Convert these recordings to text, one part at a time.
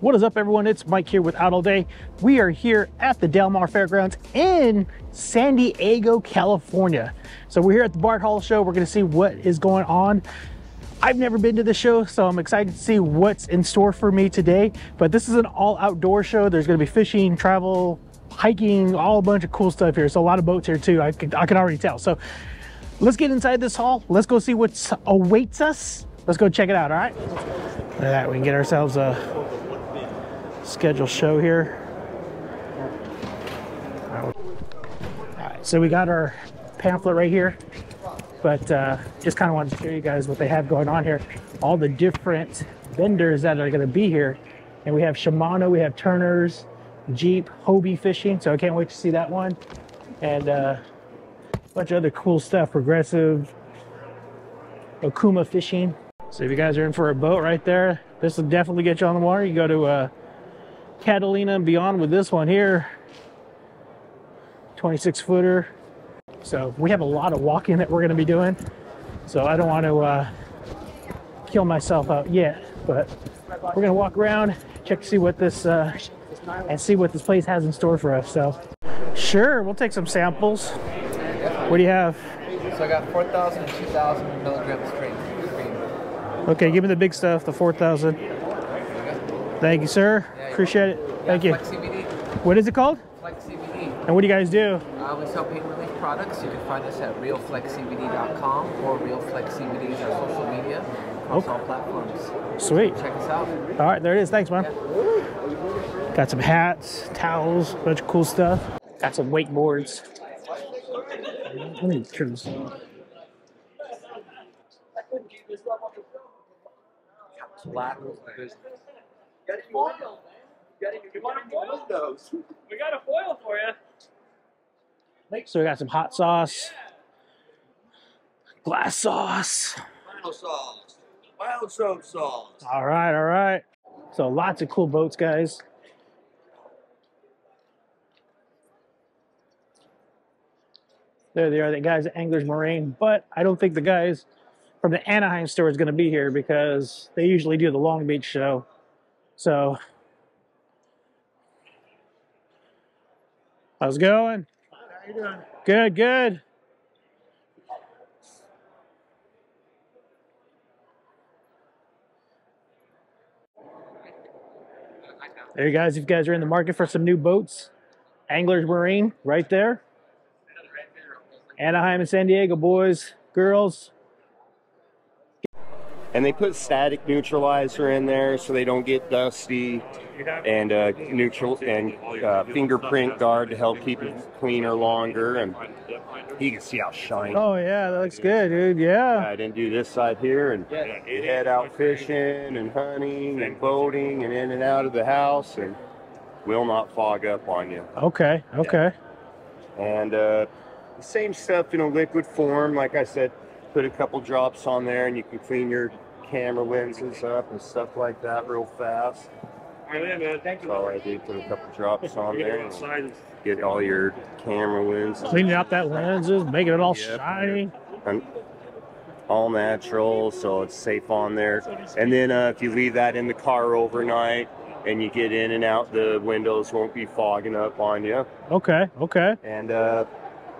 What is up, everyone? It's Mike here with Out All Day. We are here at the Del Mar Fairgrounds in San Diego, California. So we're here at the Bart Hall show. We're gonna see what is going on. I've never been to this show, so I'm excited to see what's in store for me today. But this is an all outdoor show. There's gonna be fishing, travel, hiking, all a bunch of cool stuff here. So a lot of boats here too, I can already tell. So let's get inside this hall. Let's go see what awaits us. Let's go check it out, all right? All right, we can get ourselves a scheduled show here. All right, so we got our pamphlet right here, but just kind of wanted to show you guys what they have going on here, all the different vendors that are going to be here. And we have Shimano, we have Turner's Jeep, Hobie fishing, so I can't wait to see that one, and a bunch of other cool stuff, Progressive, Okuma fishing. So if you guys are in for a boat right there, this will definitely get you on the water. You go to Catalina and beyond with this one here, 26 footer. So we have a lot of walking that we're going to be doing, so I don't want to kill myself out yet, but we're going to walk around, check to see what this and see what this place has in store for us. So sure, we'll take some samples. What do you have? So I got 4,000 and 2,000 milligrams strain. Okay, give me the big stuff, the 4,000. Thank you, sir. Appreciate it. Thank you. Flex CBD. What is it called? Flex CBD. And what do you guys do? We sell pain relief products. You can find us at realflexcbd.com or realflexcbd on social media across all platforms. Sweet. Check us out. All right, there it is. Thanks, man. Yeah. Got some hats, towels, a bunch of cool stuff. Got some wakeboards. Let me turn this on. Black business. Got a foil. You want a foil? Those. We got a foil for you. So we got some hot sauce, glass sauce, mild sauce, wild soap sauce. All right, all right. So lots of cool boats, guys. There they are, the guys at Angler's Marine. But I don't think the guys from the Anaheim store is going to be here because they usually do the Long Beach show. So, how's it going? How you doing? Good, good. There you guys, if you guys are in the market for some new boats, Angler's Marine right there. Anaheim and San Diego, boys, girls. And they put static neutralizer in there so they don't get dusty, and a neutral and fingerprint guard to help keep it cleaner longer. And you can see how shiny. Oh yeah, that looks good, dude. Yeah. I didn't do this side here, and head out fishing and hunting and boating and in and out of the house, and will not fog up on you. Okay. Okay. And same stuff in a liquid form, like I said. Put a couple drops on there and you can clean your camera lenses up and stuff like that real fast. That's all I do, put a couple drops on there and get all your camera lenses. Cleaning out that lenses, making it all shiny. And all natural, so it's safe on there. And then if you leave that in the car overnight and you get in and out, the windows won't be fogging up on you. Okay, okay. And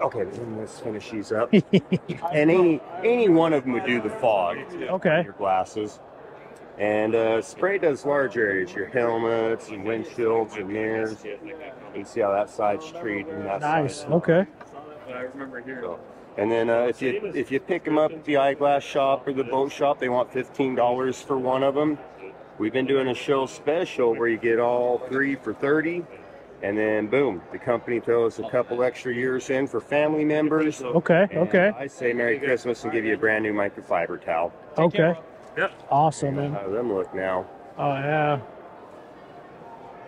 okay, let's finish these up. And any one of them would do the fog. Okay. Your glasses. And spray does large areas, your helmets, your windshields, your mirrors. You can see how that side's treated. And that nice. Side. Okay. I remember here. And then if you pick them up at the eyeglass shop or the boat shop, they want $15 for one of them. We've been doing a show special where you get all three for $30. And then boom, the company throws a couple extra years in for family members. Okay, and okay. I say Merry Christmas and give you a brand new microfiber towel. Okay. Yep. Awesome, man. How them look now? Oh yeah.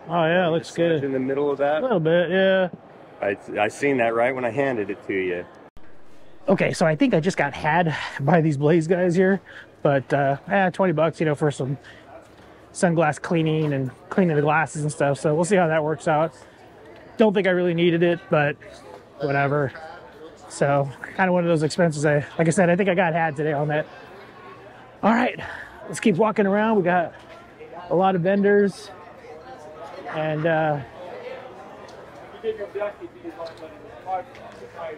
Oh yeah, it looks good. In the middle of that. A little bit, yeah. I seen that right when I handed it to you. Okay, so I think I just got had by these Blaze guys here, but $20, you know, for some sunglass cleaning and cleaning the glasses and stuff, so we'll see how that works out. Don't think I really needed it, but whatever. So kind of one of those expenses. Like I said, I think I got had today on that. All right, let's keep walking around. We got a lot of vendors. and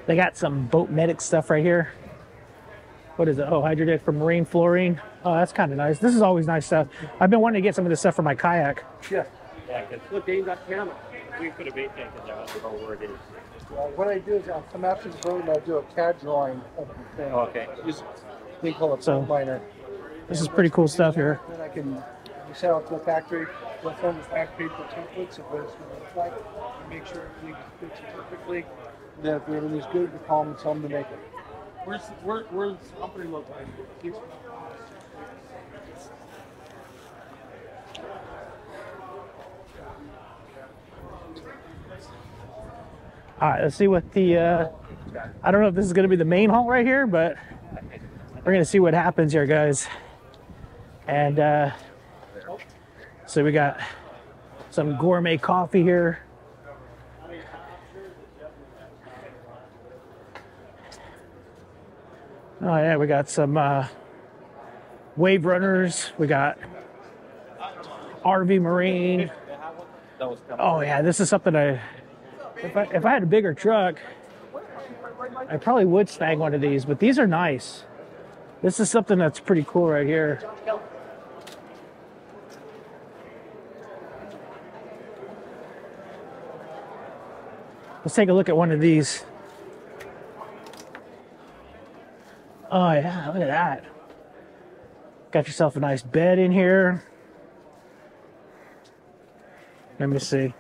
they got some boat medic stuff right here. What is it? Oh, Hydrodeck for marine fluorine. Oh, that's kind of nice. This is always nice stuff. I've been wanting to get some of this stuff for my kayak. Yeah. Look, Dane's on camera. We put a bait tank in there. I don't know where it is. Well, what I do is I'll come after the boat and I'll do a CAD drawing of the thing. Okay. Just, they call it so, liner. This is pretty cool stuff here. Then I can set out to the factory, go from the factory for templates of what it's going to look like, and make sure everything fits perfectly. And then if everything is good, we call them and tell them to make it. Where's the company located? All right, let's see what the, I don't know if this is going to be the main hull right here, but we're going to see what happens here, guys. And so we got some gourmet coffee here. Oh yeah, we got some Wave Runners. We got RV Marine. Oh yeah, this is something if I had a bigger truck, I probably would snag one of these, but these are nice. This is something that's pretty cool right here. Let's take a look at one of these. Oh yeah, look at that. Got yourself a nice bed in here. Let me see.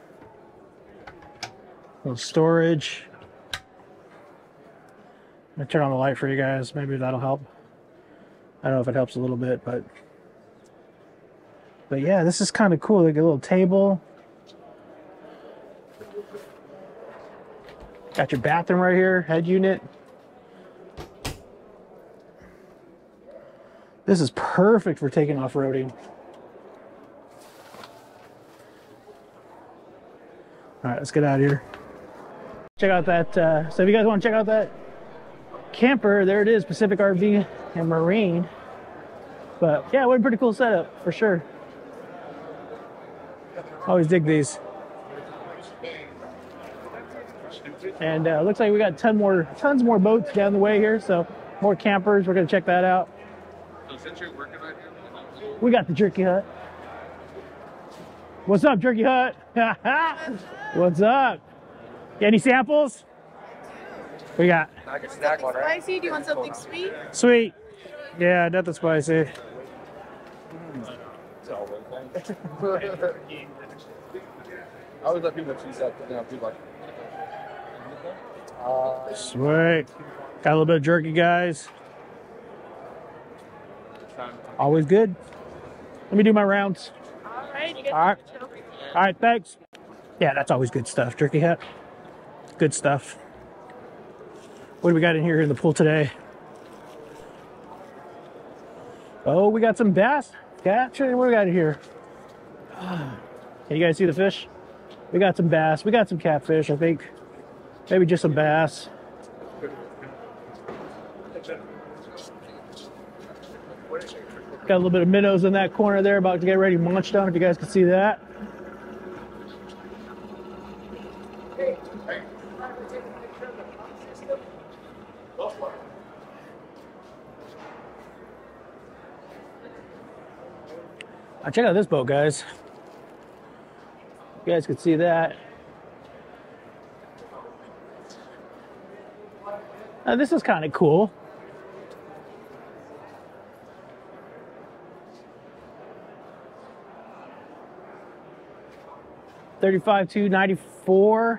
Little storage. I'm gonna turn on the light for you guys. Maybe that'll help. I don't know if it helps a little bit, but yeah, this is kind of cool. Like a little table. Got your bathroom right here, head unit. This is perfect for taking off-roading. All right, let's get out of here. Check out that, so if you guys want to check out that camper, there it is, Pacific RV and Marine. But yeah, what a pretty cool setup, for sure. Always dig these. And looks like we got tons more boats down the way here, so more campers, we're gonna check that out. So since you're working right here, we got the Jerky Hut. What's up, Jerky Hut? What's up? Any samples? We got. I can snack one, right? Spicy? Do you want something sweet? Sweet. Yeah, nothing spicy. I always let people choose that, but now people like. Sweet. Got a little bit of jerky, guys. Always good. Let me do my rounds. All right. You guys All right. Thanks. Yeah, that's always good stuff. Jerky Hut. Good stuff. What do we got in here in the pool today? Oh, we got some bass. Gotcha. What do we got in here? Can you guys see the fish? We got some bass. We got some catfish, I think. Maybe just some bass. Got a little bit of minnows in that corner there, about to get ready munched on, if you guys can see that. Now check out this boat, guys. You guys can see that. Now this is kind of cool. $35,294.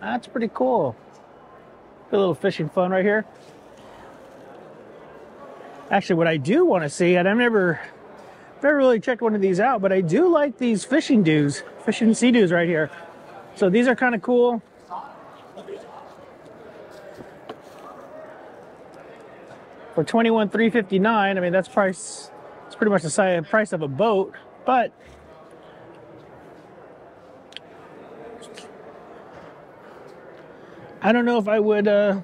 That's pretty cool. A little fishing fun right here. Actually, what I do want to see, and I've never really checked one of these out, but I do like these fishing sea dews right here. So these are kind of cool. For $21,359, I mean that's price. It's pretty much the price of a boat, but I don't know if I would. I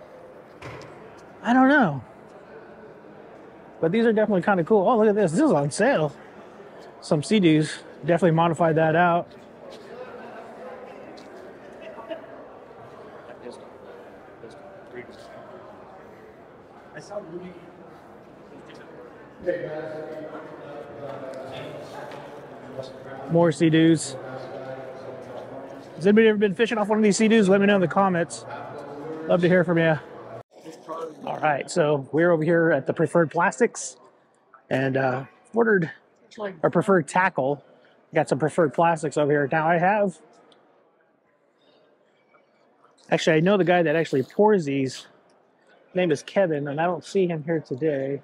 don't know, but these are definitely kind of cool. Oh, look at this! This is on sale. Some sea dews. definitely modified that out. More sea-doos. Has anybody ever been fishing off one of these sea-doos? Let me know in the comments. Love to hear from you. All right, so we're over here at the Preferred Plastics and ordered our Preferred Tackle. Got some Preferred Plastics over here. Now I have... Actually, I know the guy that actually pours these. His name is Kevin, and I don't see him here today.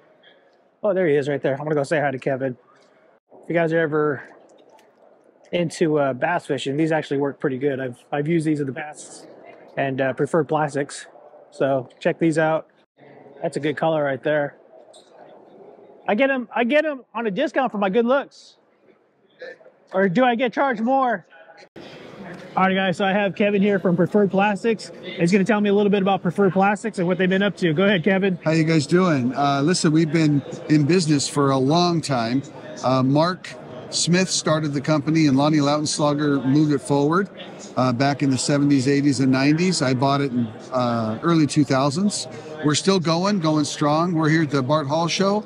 Oh, there he is right there. I'm going to go say hi to Kevin. If you guys are ever into bass fishing, these actually work pretty good. I've used these in the past and Preferred Plastics. So check these out. That's a good color right there. I get them on a discount for my good looks. Or do I get charged more? All right, guys, so I have Kevin here from Preferred Plastics. He's going to tell me a little bit about Preferred Plastics and what they've been up to. Go ahead, Kevin. How you guys doing? Listen, we've been in business for a long time. Mark Smith started the company and Lonnie Lautenschlager moved it forward back in the 70s, 80s, and 90s. I bought it in early 2000s. We're still going strong. We're here at the Bart Hall Show.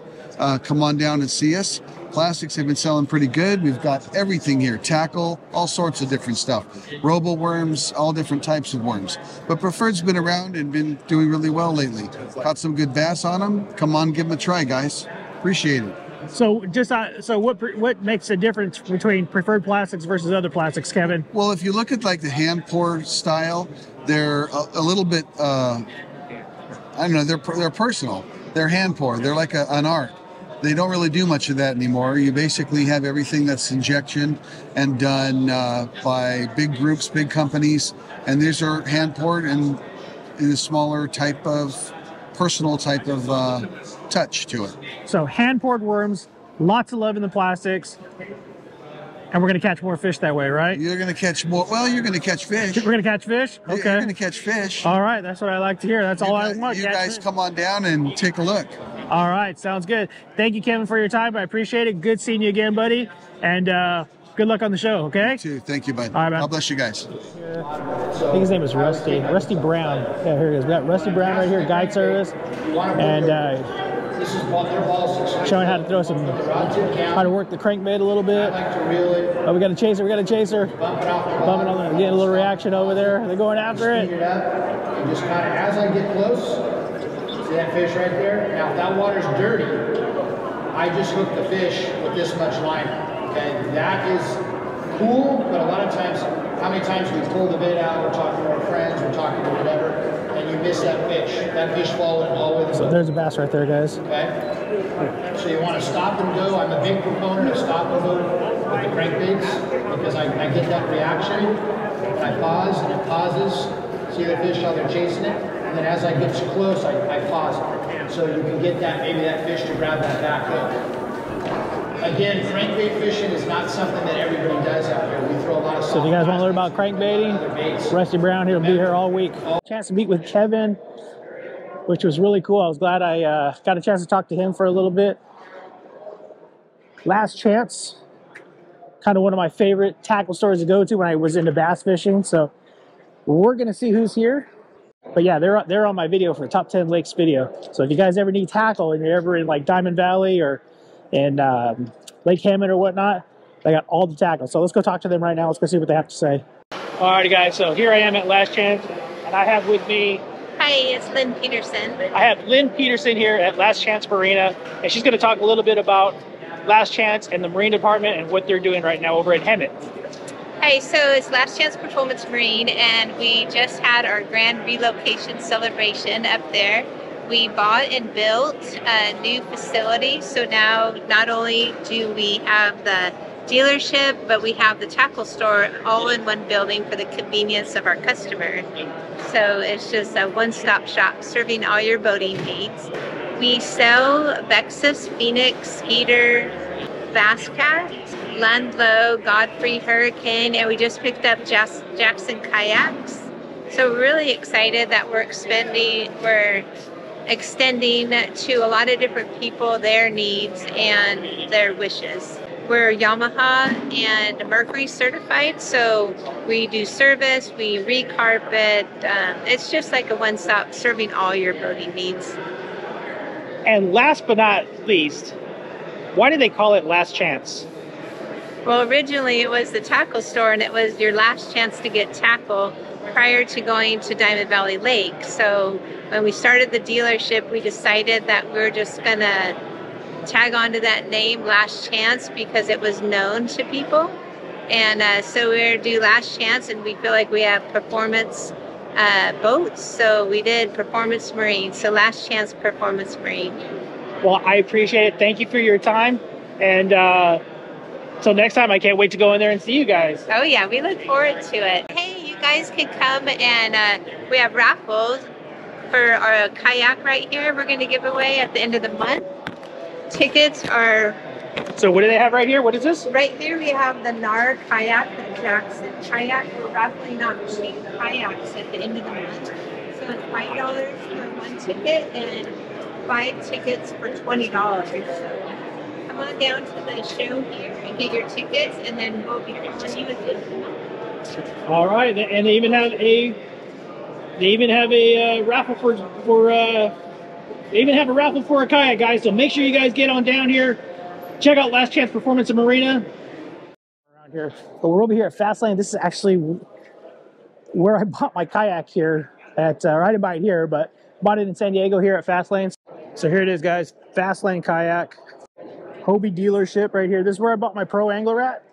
Come on down and see us. Plastics have been selling pretty good. We've got everything here, tackle, all sorts of different stuff. Robo worms, all different types of worms. But Preferred's been around and been doing really well lately. Caught some good bass on them. Come on, give them a try, guys. Appreciate it. So just so what makes the difference between Preferred Plastics versus other plastics, Kevin? Well, if you look at like the hand pour style, they're a little bit, I don't know, they're personal. They're hand pour. They're like an art. They don't really do much of that anymore. You basically have everything that's injection and done by big groups, big companies, and these are hand poured and in a smaller type of personal type of touch to it. So hand poured worms, lots of love in the plastics, and we're going to catch more fish that way, right? You're going to catch more. Well, you're going to catch fish. We're going to catch fish? Okay. You're going to catch fish. All right. That's what I like to hear. That's all I want. You guys come on down and take a look. All right, sounds good. Thank you, Kevin, for your time. I appreciate it. Good seeing you again, buddy. And good luck on the show, okay? You too. Thank you, bud. All right, man. God bless you guys. I think his name is Rusty. Rusty Brown. Yeah, here he is. We got Rusty Brown right here, guide service. And showing how to throw some, how to work the crankbait a little bit. Oh, we got a chaser. We got a chaser. Bumping on the, getting a little reaction over there. They're going after it. Just kind of as I get close. See that fish right there? Now, if that water's dirty, I just hook the fish with this much liner. Okay, that is cool, but a lot of times, how many times we pull the bait out, we're talking to our friends, we're talking to whatever, and you miss that fish. That fish followed all with. So there's a bass right there, guys. Okay. So you want to stop and go. I'm a big proponent of stop and go with the crankbaits because I get that reaction. I pause, and it pauses. See the fish how they're chasing it? And then as I get too close, I pause it. So you can get that, maybe that fish to grab that back hook. Again, crankbait fishing is not something that everybody does out here. We throw a lot of stuff. So if you guys want to learn about crankbaiting, Rusty Brown here will be here all week. Chance to meet with Kevin, which was really cool. I was glad I got a chance to talk to him for a little bit. Last Chance, kind of one of my favorite tackle stores to go to when I was into bass fishing. So we're going to see who's here. But yeah, they're on my video for top 10 lakes video. So if you guys ever need tackle and you're ever in like Diamond Valley or in Lake Hammond or whatnot, they got all the tackle. So let's go talk to them right now. Let's go see what they have to say. All right, guys. So here I am at Last Chance, and I have with me. Hi, it's Lynn Peterson. I have Lynn Peterson here at Last Chance Marine, and she's going to talk a little bit about Last Chance and the Marine Department and what they're doing right now over at Hammond. Hi, so it's Last Chance Performance Marine, and we just had our grand relocation celebration up there. We bought and built a new facility, so now not only do we have the dealership, but we have the tackle store all in one building for the convenience of our customer. So it's just a one-stop shop serving all your boating needs. We sell Vexus, Phoenix, Skeeter, Basscat, Lundlow, Godfrey, Hurricane, and we just picked up Jackson Kayaks. So we're really excited that we're extending to a lot of different people their needs and their wishes. We're Yamaha and Mercury certified, so we do service, we recarpet. It's just like a one-stop serving all your boating needs. And last but not least, why did they call it Last Chance? Well, originally it was the tackle store, and it was your last chance to get tackle prior to going to Diamond Valley Lake. So when we started the dealership, we decided that we were just going to tag onto that name, Last Chance, because it was known to people. And so we're going to do Last Chance, and we feel like we have performance boats. So we did Performance Marine. So Last Chance Performance Marine. Well, I appreciate it. Thank you for your time. And till next time, I can't wait to go in there and see you guys. Oh, yeah. We look forward to it. Hey, you guys can come, and we have raffles for our kayak right here. We're going to give away at the end of the month. Tickets are... So what do they have right here? What is this? Right here we have the NAR kayak, the Jackson kayak. We're raffling off cheap kayaks at the end of the month. So it's $5 for one ticket and 5 tickets for $20. So come on down to the show here and get your tickets, and then we'll be calling you at the end of the month. All right, and they even have a raffle for They even have a raffle for a kayak, guys, so make sure you guys get on down here. Check out Last Chance Performance at Marina. Around here. But we're over here at Fast Lane. This is actually where I bought my kayak here at, or I didn't buy it here, but bought it in San Diego here at Fast Lane. So here it is, guys, Fast Lane kayak. Hobie dealership right here. This is where I bought my Pro Angler at,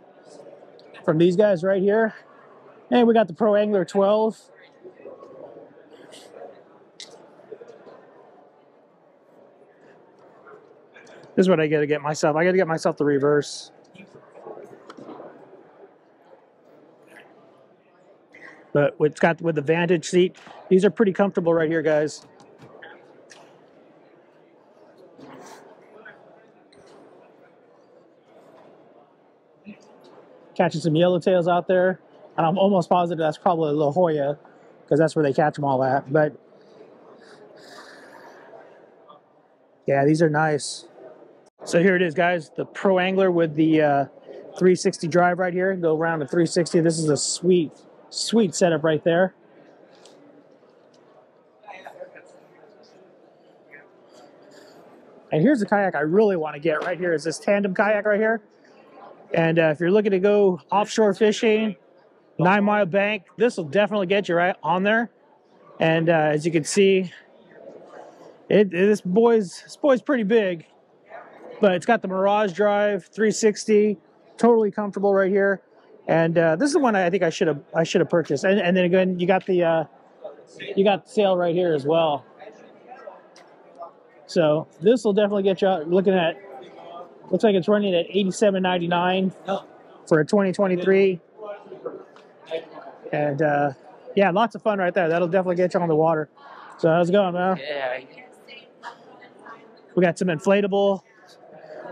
from these guys right here. And we got the Pro Angler 12. This is what I gotta get myself. I gotta get myself the reverse. But it's got with the Vantage seat. These are pretty comfortable right here, guys. Catching some yellowtails out there. And I'm almost positive that's probably La Jolla, because that's where they catch them all at. But yeah, these are nice. So here it is, guys, the Pro Angler with the 360 drive right here. Go around to 360. This is a sweet, sweet setup right there. And here's the kayak I really want to get right here, is this tandem kayak right here. And if you're looking to go offshore fishing, 9 Mile Bank, this will definitely get you right on there. And as you can see, this boy's pretty big. But it's got the Mirage drive, 360, totally comfortable right here. And this is the one I think I should have purchased. And then again, you got the sale right here as well. So this will definitely get you out. Looking at, looks like it's running at $87.99 for a 2023. And yeah, lots of fun right there. That'll definitely get you on the water. So how's it going, man? Yeah. We got some inflatable.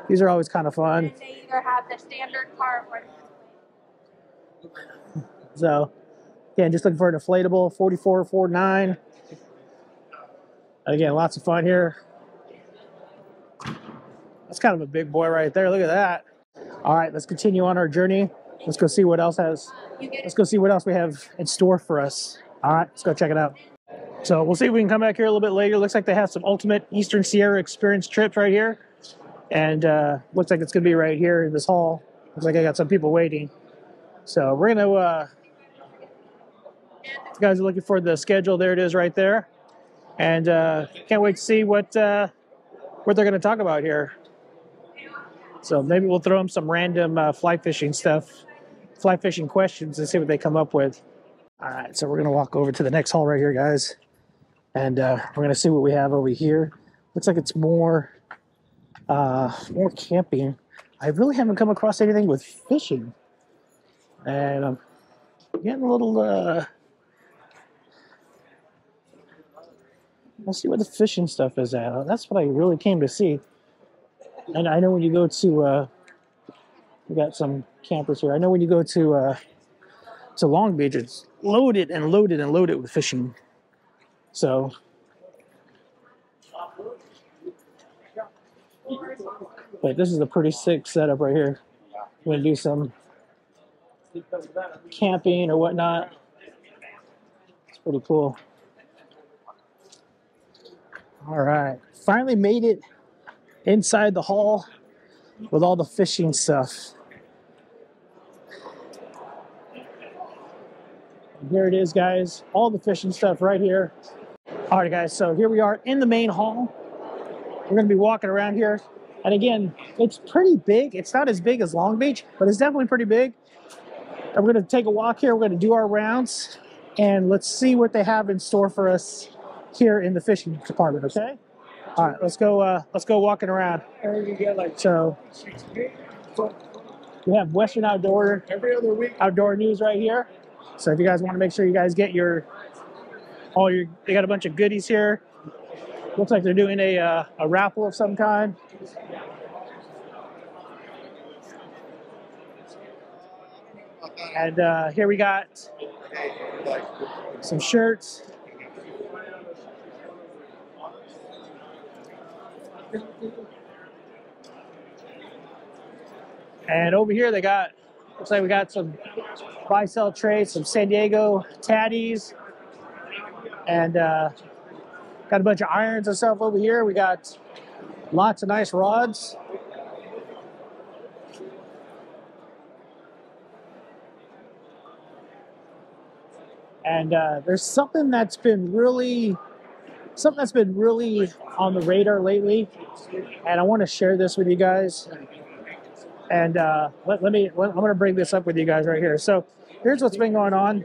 These are always kind of fun. They either have the standard part or... So, again, just looking for an inflatable, $44.49. Again, lots of fun here. That's kind of a big boy right there. Look at that. All right, let's continue on our journey. Let's go see what else has. Let's go see what else we have in store for us. All right, let's go check it out. So we'll see if we can come back here a little bit later. Looks like they have some Ultimate Eastern Sierra Experience trips right here. And looks like it's gonna be right here in this hall. Looks like I got some people waiting. So we're gonna, if you guys are looking for the schedule, there it is right there. And can't wait to see what they're gonna talk about here. So maybe we'll throw them some random fly fishing stuff, fly fishing questions, and see what they come up with. All right, so we're gonna walk over to the next hall right here, guys. And we're gonna see what we have over here. Looks like it's more camping. I really haven't come across anything with fishing, and I'm getting a little let's see where the fishing stuff is at. That's what I really came to see. And I know when you go to we got some campers here. I know when you go to Long Beach, it's loaded and loaded and loaded with fishing. So but this is a pretty sick setup right here. going to do some camping or whatnot. It's pretty cool. All right, finally made it inside the hall with all the fishing stuff. Here it is, guys, all the fishing stuff right here. All right, guys, so here we are in the main hall. We're gonna be walking around here, and again, it's pretty big. It's not as big as Long Beach, but it's definitely pretty big. And we're gonna take a walk here, we're gonna do our rounds, and let's see what they have in store for us here in the fishing department. Okay, all right, let's go walking around. So we have Western Outdoor every other week, outdoor news right here. So if you guys want to make sure you guys get your, they got a bunch of goodies here. Looks like they're doing a raffle of some kind. And here we got some shirts. And over here they got, looks like we got some buy sell trades, some San Diego tatties, and got a bunch of irons and stuff over here. We got lots of nice rods. And there's something that's been really on the radar lately, and I want to share this with you guys. And I'm gonna bring this up with you guys right here. So here's what's been going on.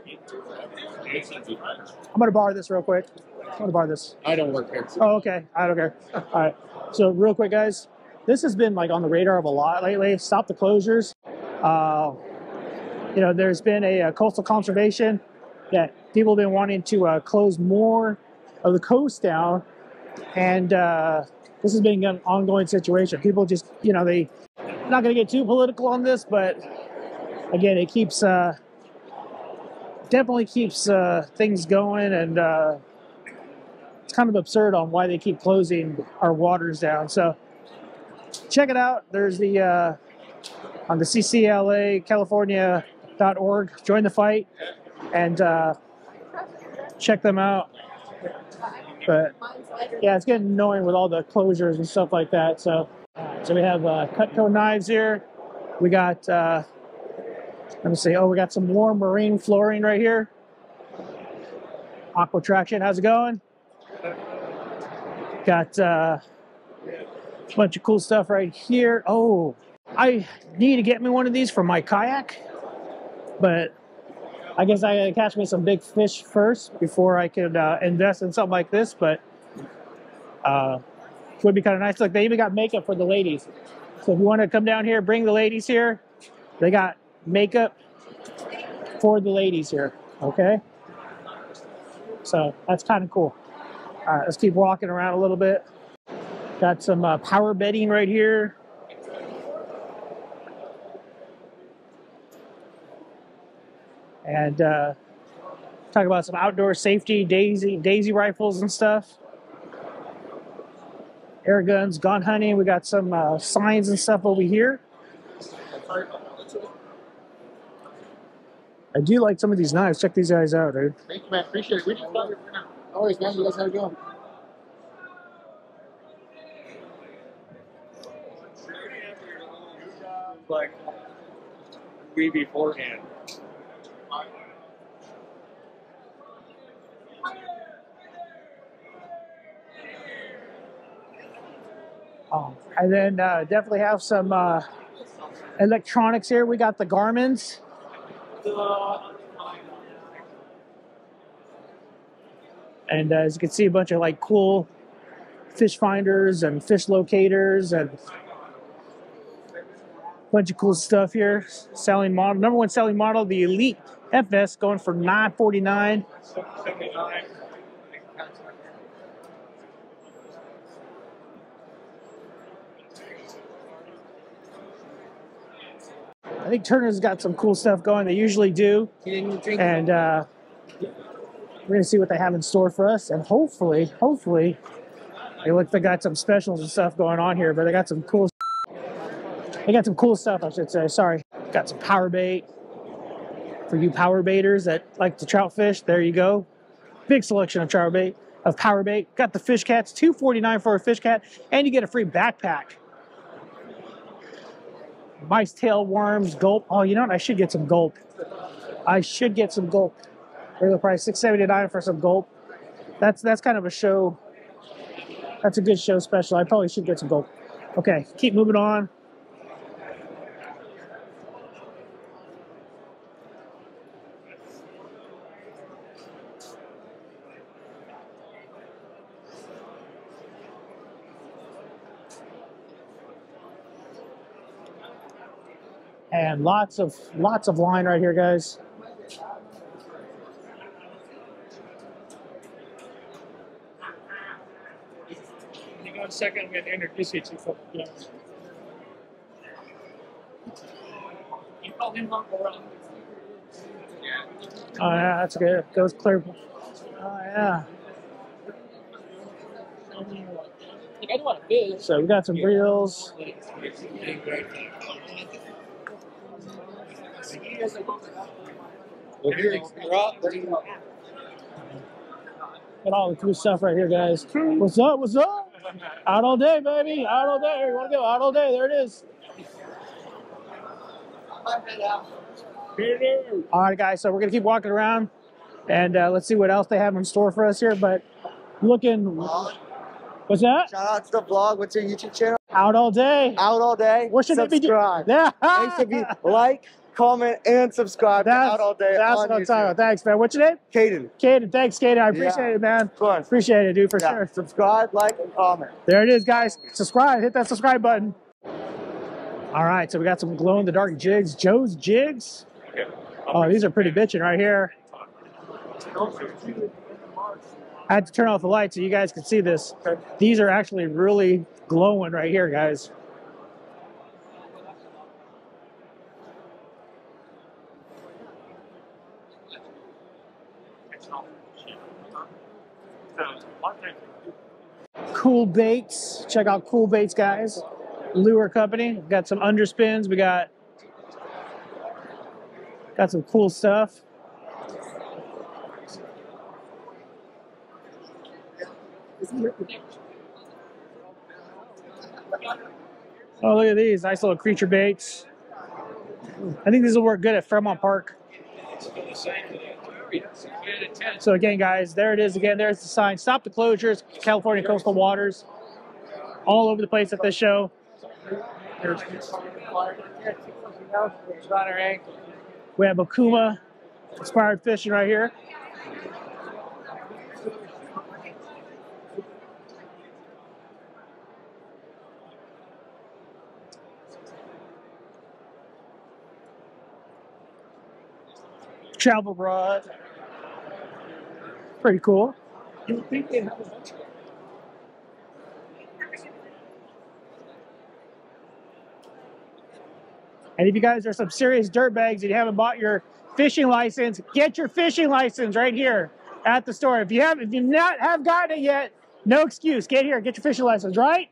I'm gonna borrow this real quick. I'm gonna borrow this. I don't work here. Oh, okay. I don't care. All right. So real quick, guys, this has been like on the radar of a lot lately. Stop the closures. You know, there's been a coastal conservation that people have been wanting to close more of the coast down, and this has been an ongoing situation. People just, you know, they. I'm not going to get too political on this, but again, it keeps definitely keeps things going, and it's kind of absurd on why they keep closing our waters down. So check it out. There's the on the CCLACalifornia.org. Join the fight and check them out. But yeah, it's getting annoying with all the closures and stuff like that. So we have Cutco knives here. We got, let me see. Oh, we got some more marine fluorine right here. Aqua Traction, how's it going? Got a bunch of cool stuff right here. Oh, I need to get me one of these for my kayak, but I guess I gotta catch me some big fish first before I could invest in something like this. But would be kind of nice. Look, they even got makeup for the ladies. So if you want to come down here, bring the ladies here. They got makeup for the ladies here. Okay. So that's kind of cool. All right, let's keep walking around a little bit. Got some power bedding right here. And talk about some outdoor safety, daisy rifles and stuff. Air guns, gun hunting. We got some signs and stuff over here. I do like some of these knives. Check these guys out, dude. Thank you, man. Appreciate it. We just thought you were gonna. Always, man. You guys have it going. Like we beforehand. Oh, and then definitely have some electronics here. We got the Garmin's. And as you can see, a bunch of like cool fish finders and fish locators and a bunch of cool stuff here. Selling model, number one selling model, the Elite FS, going for $949. I think Turner's got some cool stuff going. They usually do. And we're going to see what they have in store for us. And hopefully, they look, they got some specials and stuff going on here. But they got some cool stuff, I should say. Sorry. Got some power bait. For you power baiters that like to trout fish, there you go. Big selection of power bait. Got the fish cats, $2.49 for a fish cat, and you get a free backpack. Mice tail worms, gulp. Oh, you know what? I should get some gulp. I should get some gulp. Regular price $6.79 for some gulp. That's kind of a show. That's a good show special. I probably should get some gulp. Okay, keep moving on. And lots of line right here, guys. Hang on a second, I'm going to introduce you to you. You call him Uncle Ron. Oh yeah, that's good. It goes clear. Oh yeah. So we got some reels. Got all the cool stuff right here, guys. What's up? What's up? Out all day, baby. Out all day. Here, you want to go? Out all day. There it is. All right, guys. So we're gonna keep walking around, and let's see what else they have in store for us here. But looking, what's that? Shout out to the vlog. What's your YouTube channel? Out all day. Out all day. What should they be doing? Yeah. They should be like, comment, and subscribe. That's, out all day. That's on what I'm talking about. Thanks, man. What's your name? Caden. Caden. Thanks, Caden. I appreciate it, man. Of course. Appreciate it, dude, for sure. Subscribe, like, and comment. There it is, guys. Subscribe. Hit that subscribe button. All right, so we got some glow-in-the-dark jigs. Joe's jigs. Okay. Oh, these are pretty bitching right here. I had to turn off the light so you guys can see this. Okay. These are actually really glowing right here, guys. Cool Baits. Check out Cool Baits, guys. Lure company. We've got some underspins. We got some cool stuff. Oh, look at these nice little creature baits. I think these will work good at Fairmont Park. So again, guys, there it is again. There's the sign. Stop the closures, California coastal waters. All over the place at this show. We have Okuma inspired fishing right here. Travel rod. Pretty cool. You would think they'd have a bunch of them. And if you guys are some serious dirtbags and you haven't bought your fishing license, get your fishing license right here at the store. If you have, if you have not gotten it yet, no excuse. Get here, get your fishing license, right?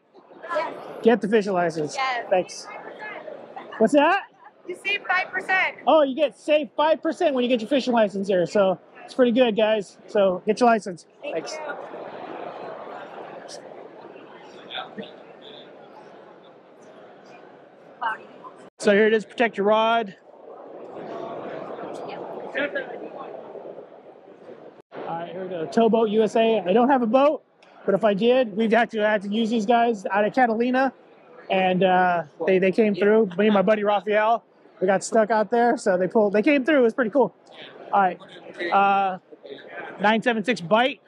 Yes. Get the fishing license. Yes. Thanks. 5%. What's that? You save 5%. Oh, you get saved 5% when you get your fishing license here. So it's pretty good, guys. So get your license. Thanks. So here it is. Protect your rod. All right, here we go. Towboat USA. I don't have a boat, but if I did, we'd have to use these guys out of Catalina, and they came through. Me and my buddy Raphael. We got stuck out there, so they pulled. They came through. It was pretty cool. All right, 976 Bite.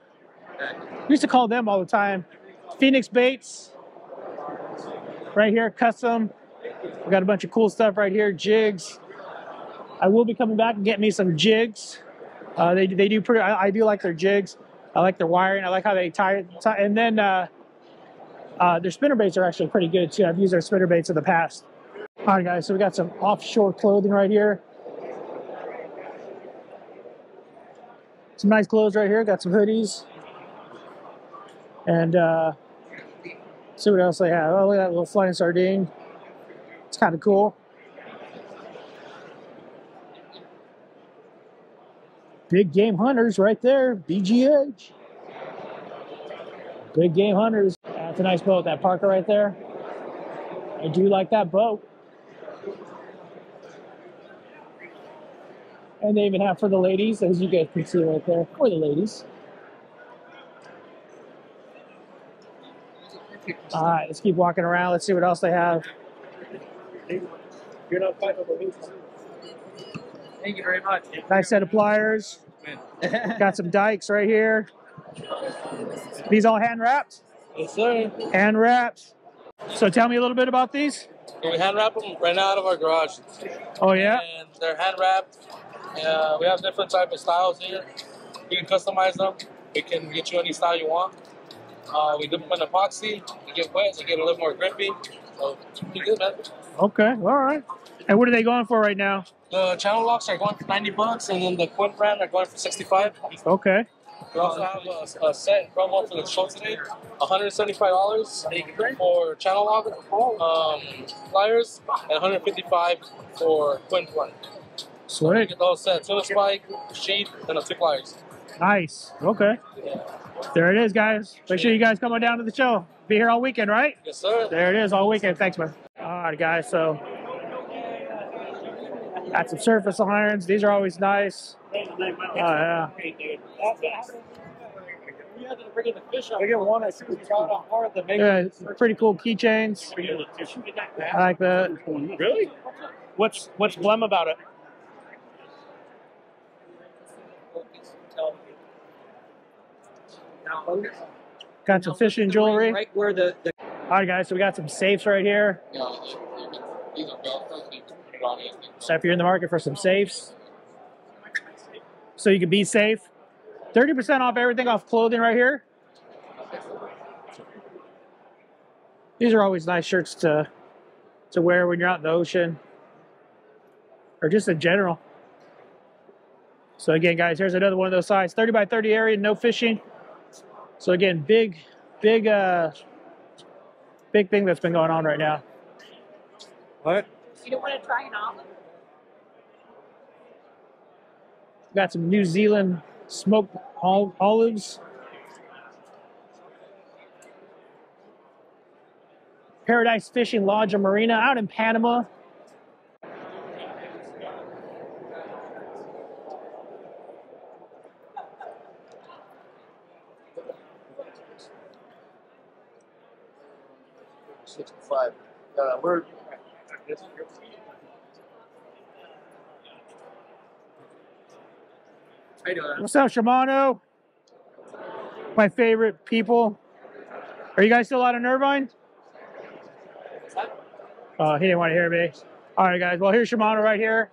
We used to call them all the time. Phoenix Baits. Right here, custom. We got a bunch of cool stuff right here. Jigs. I will be coming back and get me some jigs. They do pretty. I do like their jigs. I like their wiring. I like how they tie it. And then their spinner baits are actually pretty good too. I've used their spinner baits in the past. All right, guys, so we got some offshore clothing right here. Some nice clothes right here. Got some hoodies. And see what else they have. Oh, look at that little flying sardine. It's kind of cool. Big game hunters right there, BGH. Big game hunters. That's a nice boat, that Parker right there. I do like that boat. And they even have for the ladies, as you guys can see right there, for the ladies. All right, let's keep walking around. Let's see what else they have. You're not fighting over me. Thank you very much. Nice set of pliers. Got some dikes right here. These all hand wrapped? Yes, sir. Hand wrapped. So tell me a little bit about these. We hand wrap them right now out of our garage. Oh, yeah? And they're hand wrapped. We have different type of styles here. You can customize them. We can get you any style you want. We dip them in epoxy. They get wet. They get a little more grippy. So pretty good, man. Okay. All right. And what are they going for right now? The channel locks are going for 90 bucks, and then the Quint brand are going for 65. Okay. We also have a set and promo for the show today, $175 for channel log pliers, and $155 for Quint one. So you get the whole set, so a spike, sheet, and the two pliers. Nice. Okay. Yeah. There it is, guys. Make sure you guys come on down to the show. Be here all weekend, right? Yes, sir. There it is, all weekend. Thanks, man. All right, guys. So got some surface irons. These are always nice. Oh, yeah. We get one that's hard to make. Yeah, pretty cool keychains. I like that. Really? What's glum about it? Got some fishing jewelry. Right where the all right, guys. So we got some safes right here. So if you're in the market for some safes, so you can be safe. 30% off everything off clothing right here. These are always nice shirts to wear when you're out in the ocean or just in general. So again, guys, here's another one of those size 30 by 30 area, no fishing. So again, big thing that's been going on right now. What? You don't want to try an olive? Got some New Zealand smoked olives. Paradise Fishing Lodge and Marina out in Panama. What's up, Shimano? My favorite people. Are you guys still out in Irvine? He didn't want to hear me. All right, guys. Well, here's Shimano right here.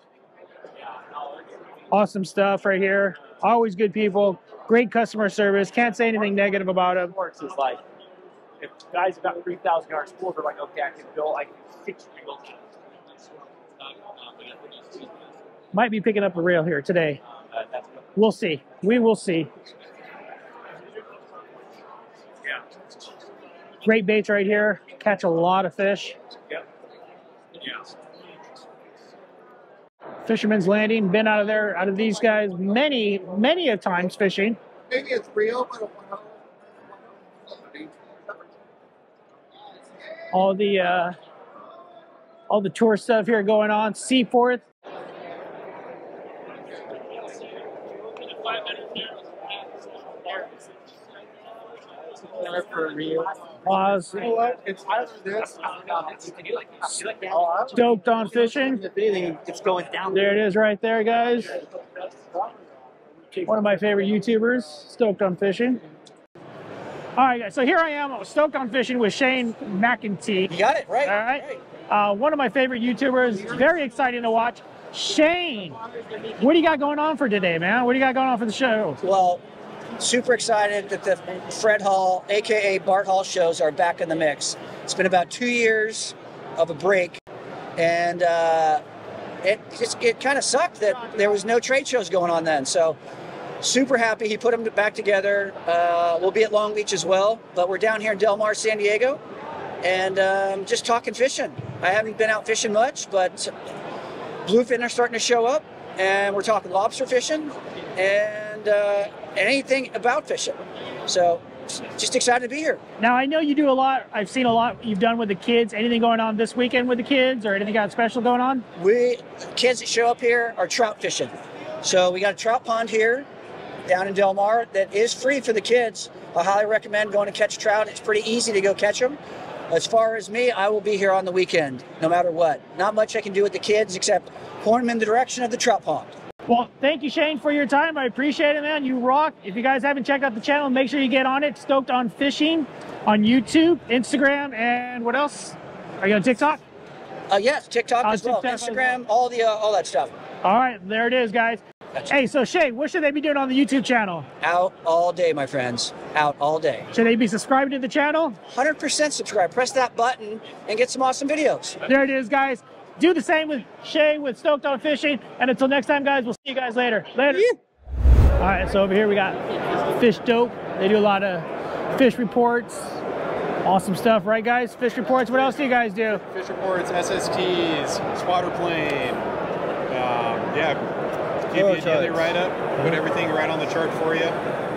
Awesome stuff right here. Always good people. Great customer service. Can't say anything negative about them. Works is like if guys about 3,000 yards forward, like okay, I can build, I can fix reels. Might be picking up a reel here today. We'll see. We will see. Yeah. Great baits right here. Catch a lot of fish. Yep. Yeah. Fisherman's Landing. Been out of there, out of these guys many, many a times fishing. Maybe it's real, but all the tour stuff here going on. Seaforth. Stoked on fishing. It's going down. There it is, right there, guys. One of my favorite YouTubers, Stoked on Fishing. All right, guys. So here I am, Stoked on Fishing with Shane McEntee. You got it right. All right. One of my favorite YouTubers. Very exciting to watch. Shane, what do you got going on for today, man? What do you got going on for the show? Well, super excited that the Fred Hall, aka Bart Hall shows are back in the mix. It's been about 2 years of a break, and it kind of sucked that there was no trade shows going on then. So super happy he put them back together. We'll be at Long Beach as well, but we're down here in Del Mar, San Diego, and just talking fishing. I haven't been out fishing much, but bluefin are starting to show up, and we're talking lobster fishing and anything about fishing. So just excited to be here. Now, I know you do a lot. I've seen a lot you've done with the kids. Anything going on this weekend with the kids or anything got special going on? Kids that show up here are trout fishing. So we got a trout pond here down in Del Mar that is free for the kids. I highly recommend going to catch trout. It's pretty easy to go catch them. As far as me, I will be here on the weekend, no matter what. Not much I can do with the kids except point them in the direction of the trout pond. Well, thank you, Shane, for your time. I appreciate it, man. You rock. If you guys haven't checked out the channel, make sure you get on it. Stoked on Fishing on YouTube, Instagram, and what else? Are you on TikTok? Yes, TikTok as well. Instagram, all that stuff. All right, there it is, guys. Gotcha. Hey, so Shane, what should they be doing on the YouTube channel? Out all day, my friends. Out all day. Should they be subscribing to the channel? 100% subscribe. Press that button and get some awesome videos. There it is, guys. Do the same with Shane with Stoked on Fishing. And until next time, guys, we'll see you guys later. Later. Yeah. All right, so over here we got Fish Dope. They do a lot of fish reports. Awesome stuff, right, guys? Fish reports. What else do you guys do? Fish reports, SSTs, spotter plane. Yeah, give you a daily write-up. Put everything right on the chart for you.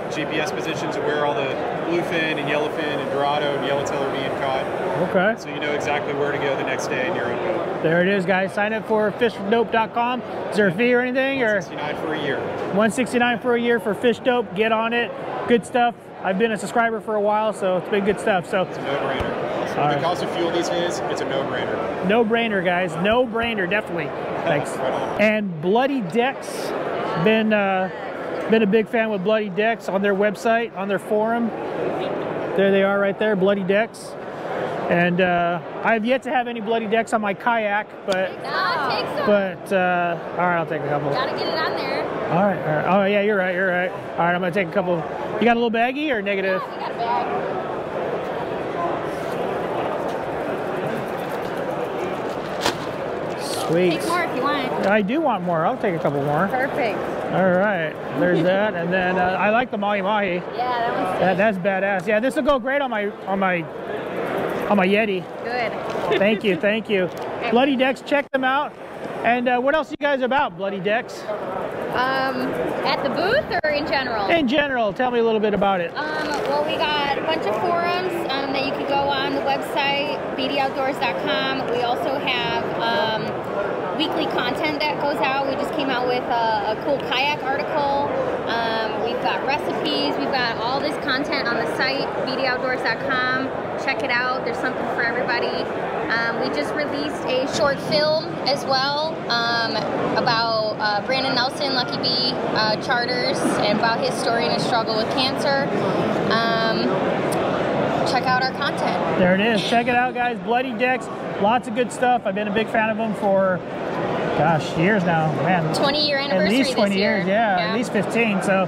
GPS positions of where all the bluefin and yellowfin and dorado and yellowtail are being caught. Okay. So you know exactly where to go the next day in your own boat. There it is, guys. Sign up for fishdope.com. Is there a fee or anything? $169 for a year. $169 for a year for Fish Dope. Get on it. Good stuff. I've been a subscriber for a while, so it's been good stuff. So it's a no-brainer. So the cost of fuel these days, it's a no-brainer. No-brainer, guys. No-brainer, definitely. Thanks. Right on. And Bloody Decks, been a big fan with Bloody Decks on their website, on their forum. There they are right there, Bloody Decks. And I have yet to have any Bloody Decks on my kayak, but... No, take some. But, all right, I'll take a couple. Gotta get it on there. All right, all right. Oh, yeah, you're right, you're right. All right, I'm gonna take a couple. You got a little baggie or negative? Yeah, we got a bag. Sweet. Take more if you want. I do want more. I'll take a couple more. Perfect. All right, there's that, and then I like the mahi mahi. Yeah, that one's good. That's badass. Yeah, this will go great on my Yeti. Good. Thank you, thank you. Okay. Bloody Decks, check them out. And what else are you guys about, Bloody Decks? At the booth or in general? In general, tell me a little bit about it. Well, we got a bunch of forums that you can go on the website, bdoutdoors.com. We also have weekly content that goes out. We just came out with a cool kayak article. We've got recipes. We've got all this content on the site, bdoutdoors.com. Check it out. There's something for everybody. We just released a short film as well about Brandon Nelson, Lucky Bee Charters, and about his story and his struggle with cancer. Check out our content. There it is. Check it out, guys. Bloody Decks. Lots of good stuff. I've been a big fan of them for... Gosh, years now, man. 20-year anniversary. At least 20 this year. Years, yeah, yeah, at least 15. So,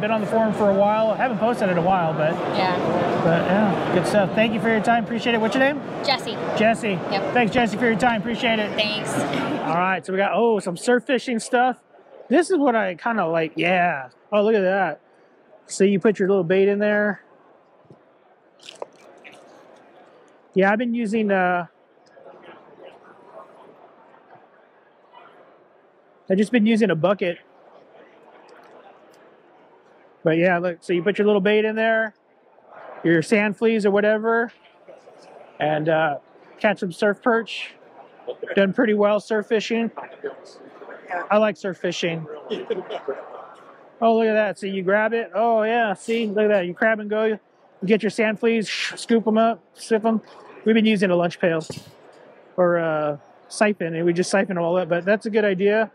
been on the forum for a while. I haven't posted in a while, but yeah. But yeah, good stuff. Thank you for your time. Appreciate it. What's your name? Jesse. Jesse. Yep. Thanks, Jesse, for your time. Appreciate it. Thanks. All right, so we got some surf fishing stuff. This is what I kind of like. Yeah. Oh, look at that. So you put your little bait in there. Yeah, I've been using. I've just been using a bucket. But yeah, look, so you put your little bait in there, your sand fleas or whatever, and catch some surf perch. Done pretty well surf fishing. I like surf fishing. Oh, look at that. So you grab it. Oh, yeah. See, look at that. You grab and go. You get your sand fleas, scoop them up, sift them. We've been using a lunch pail or a siphon, and we just siphon them all up. But that's a good idea.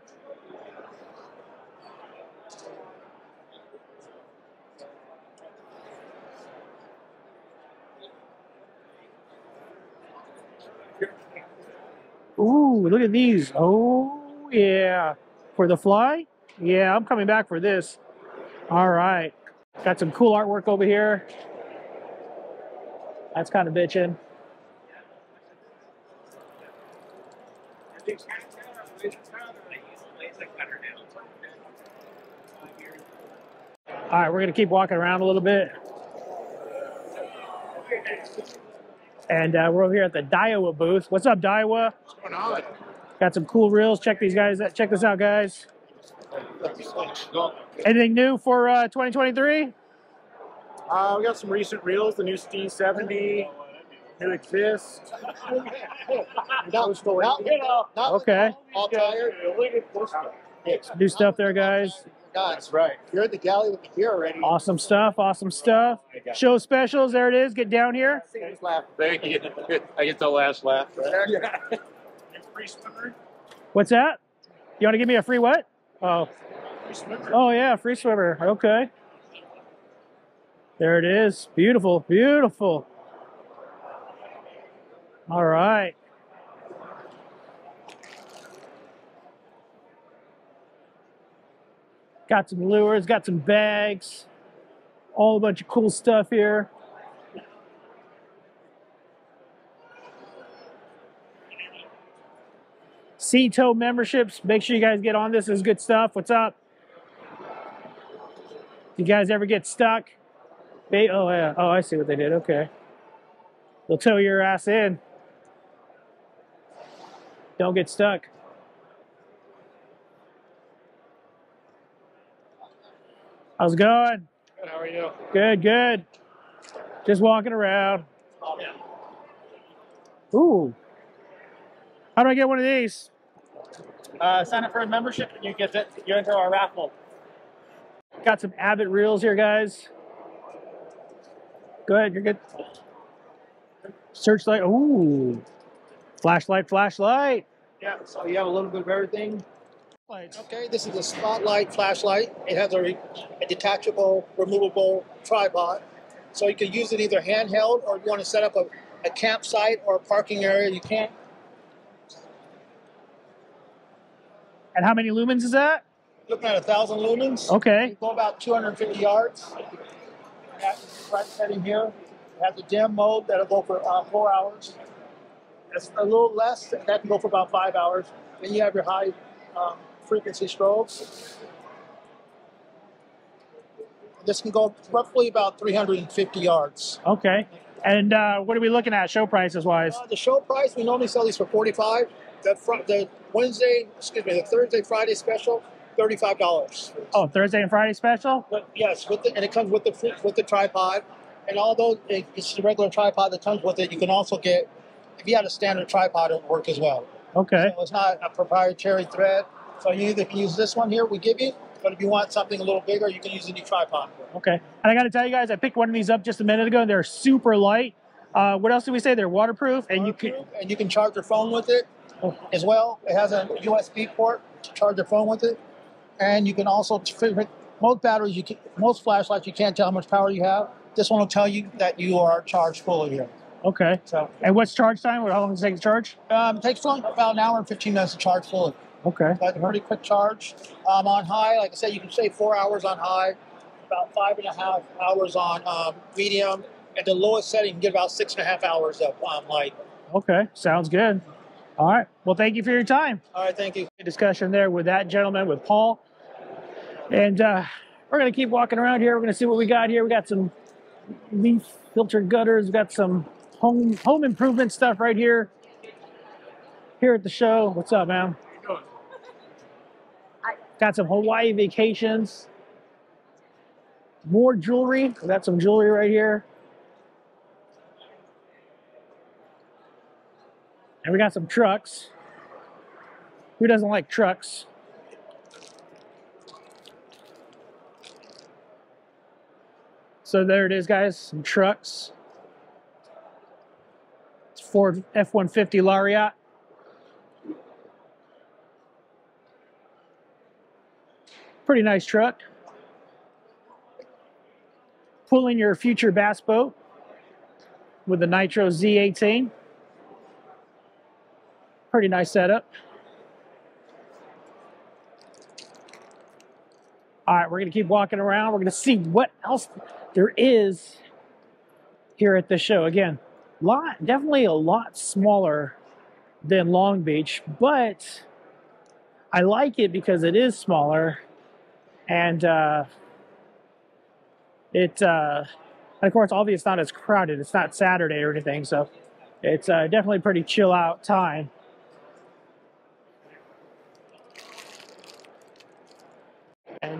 Ooh, look at these. Oh, yeah. For the fly? Yeah, I'm coming back for this. All right. Got some cool artwork over here. That's kind of bitchin'. All right, we're going to keep walking around a little bit. And we're over here at the Daiwa booth. What's up, Daiwa? What's going on? Got some cool reels. Check these guys. Check this out, guys. Anything new for 2023? We got some recent reels. The new Steve 70, new Exist. That was going out. Okay. All tired. New stuff there, guys. That's right. You're at the galley with the gear already. Awesome stuff. Awesome stuff. Show specials. There it is. Get down here. Thank you. I get the last laugh. Right? Yeah. Free swimmer. What's that? You want to give me a free what? Oh. Free swimmer. Oh yeah, free swimmer. Okay. There it is. Beautiful, beautiful. All right. Got some lures, got some bags, all a bunch of cool stuff here. Sea-Tow memberships, make sure you guys get on this. This is good stuff. What's up? You guys ever get stuck? Oh, yeah. Oh, I see what they did. Okay. They'll tow your ass in. Don't get stuck. How's it going? Good, how are you? Good, good. Just walking around. Oh, yeah. Ooh. How do I get one of these? Sign up for a membership and you get it. You enter our raffle. Got some Abbott reels here, guys. Go ahead, you're good. Searchlight. Ooh. Flashlight, flashlight. Yeah, so you have a little bit of everything. Okay, this is a spotlight flashlight. It has a detachable, removable tripod. So you can use it either handheld or if you want to set up a campsite or a parking area, you can. And how many lumens is that? Looking at 1,000 lumens. Okay. You go about 250 yards. Right setting here. It has a dim mode that'll go for 4 hours. That's a little less. That can go for about 5 hours. Then you have your high frequency strobes. This can go roughly about 350 yards. Okay. And what are we looking at show prices wise? The show price, we normally sell these for $45. The Wednesday, excuse me, the Thursday, Friday special, $35. Oh, Thursday and Friday special? But yes, with the, and it comes with the tripod. And although it's a regular tripod that comes with it, you can also get, if you had a standard tripod, it would work as well. Okay. So it's not a proprietary thread. So you either can use this one here we give you, but if you want something a little bigger, you can use a new tripod. Okay. And I got to tell you guys, I picked one of these up just a minute ago, and they're super light. What else did we say? They're waterproof, and you can charge your phone with it. Oh. As well, it has a USB port to charge your phone with it, and you can also most batteries, most flashlights, you can't tell how much power you have. This one will tell you that you are charged fully here. Okay. So, and what's charge time? How long does it take to charge? It takes about an hour and 15 minutes to charge fully. Okay. That's a pretty quick charge. On high, like I said, you can save 4 hours on high, about 5.5 hours on medium, and the lowest setting you can get about 6.5 hours of light. Okay, sounds good. All right. Well, thank you for your time. All right. Thank you. Discussion there with that gentleman, with Paul. And we're going to keep walking around here. We're going to see what we got here. We got some leaf filtered gutters. We got some home improvement stuff right here. Here at the show. What's up, ma'am? How you doing? Got some Hawaii vacations. More jewelry. We got some jewelry right here. And we got some trucks. Who doesn't like trucks? So there it is, guys, some trucks. It's Ford F-150 Lariat. Pretty nice truck. Pulling your future bass boat with the Nitro Z18. Pretty nice setup. All right, we're going to keep walking around. We're going to see what else there is here at the show. Again, definitely a lot smaller than Long Beach, but I like it because it is smaller. And of course, obviously it's not as crowded. It's not Saturday or anything, so it's definitely a pretty chill out time.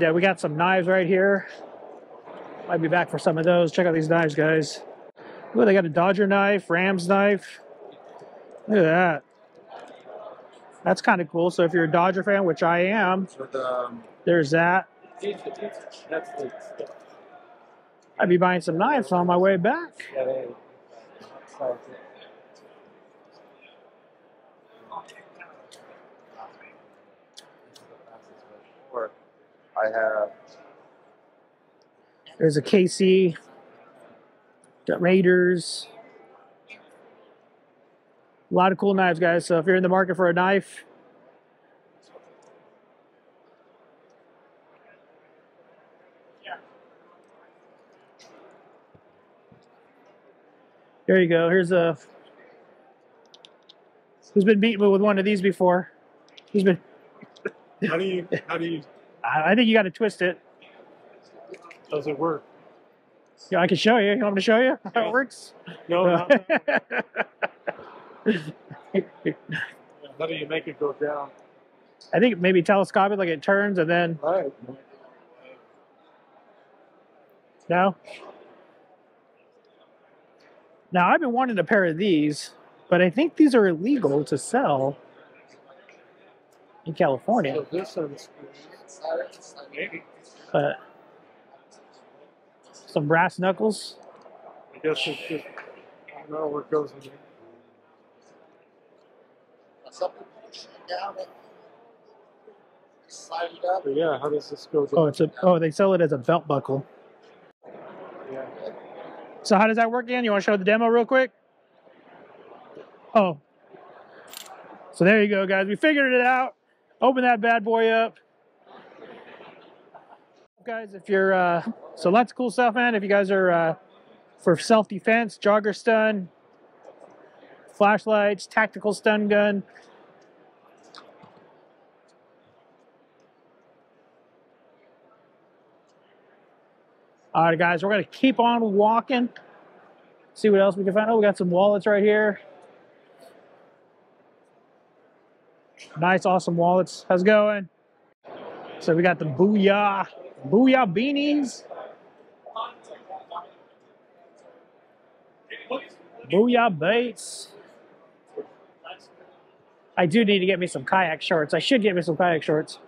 And we got some knives right here. Might be back for some of those. Check out these knives, guys. Ooh, they got a Dodger knife, Rams knife. Look at that. That's kind of cool. So if you're a Dodger fan, which I am, there's that. I'd be buying some knives on my way back. I have. There's a KC, the Raiders. A lot of cool knives, guys. So if you're in the market for a knife, there you go. Here's a. Who's been beaten with one of these before? He's been. How do you? I think you got to twist it. Does it work? Yeah, I can show you. You want me to show you how it works? No. How do you make it go down? I think maybe telescope it, like it turns, and then. All right. No. Now I've been wanting a pair of these, but I think these are illegal to sell in California. So this one's maybe. But some brass knuckles. I guess it's just, I don't know what goes in there. But yeah, how does this go? Oh, it's a. Oh, they sell it as a belt buckle. Yeah. So how does that work, Dan? You want to show the demo real quick? Oh. So there you go, guys. We figured it out. Open that bad boy up. Guys, if you're, so lots of cool stuff, man. If you guys are for self-defense, jogger stun, flashlights, tactical stun gun. All right, guys, we're going to keep on walking. See what else we can find. Oh, we got some wallets right here. Nice, awesome wallets. How's it going? So we got the Booyah beanies. Booyah baits. I do need to get me some kayak shorts. I should get me some kayak shorts.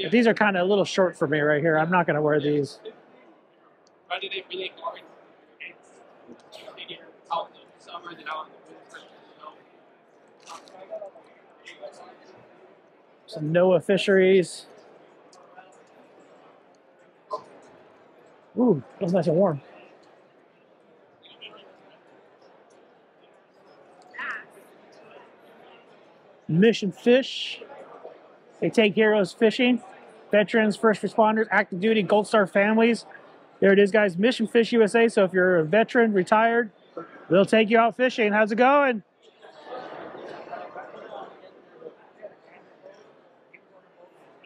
But these are kind of a little short for me right here. I'm not going to wear these. Some Noah fisheries. Ooh, that's nice and warm. Mission Fish. They take heroes fishing, veterans, first responders, active duty, Gold Star families. There it is, guys. Mission Fish USA. So if you're a veteran, retired, they'll take you out fishing. How's it going?